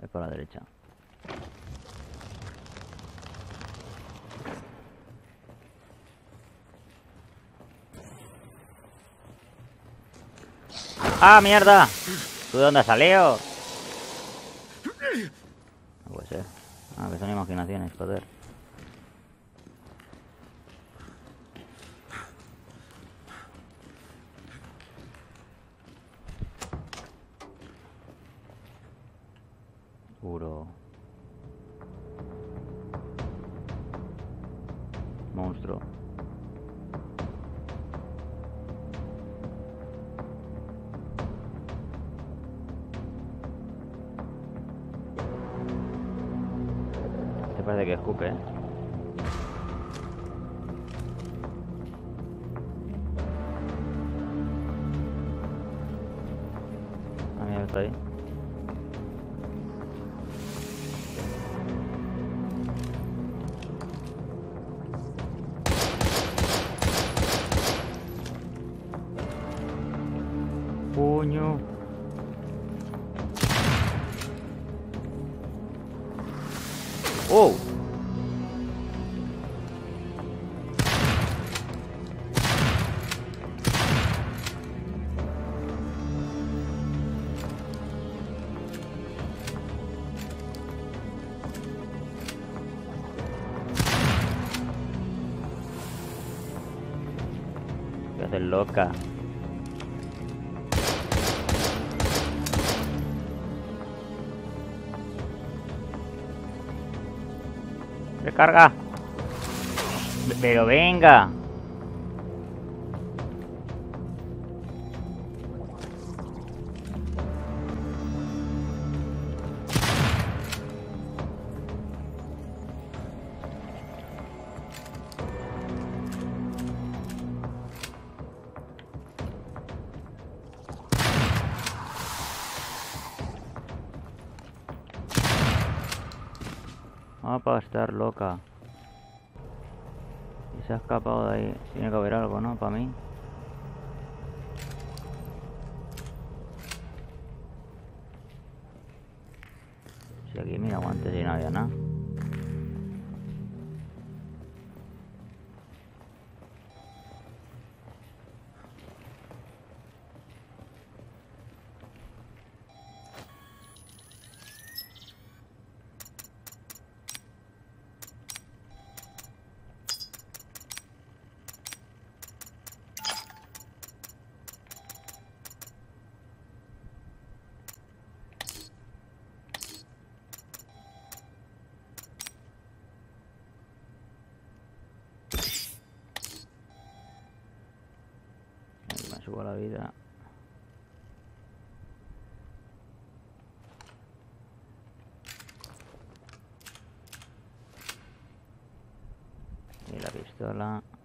Es por la derecha. ¡Ah, mierda! ¿Tú de dónde has salido? No puede ser. Ah, que son imaginaciones, joder. Puro monstruo. Parece que escupe, ¿eh? Ah, mira, está ahí. Puño. ¡Oh! Voy a hacer loca. Recarga. Pero venga. Va para estar loca. Y se ha escapado de ahí. Tiene que haber algo, ¿no? Para mí. Si aquí, mira, guantes y no había nada. Subo la vida. Y la pistola.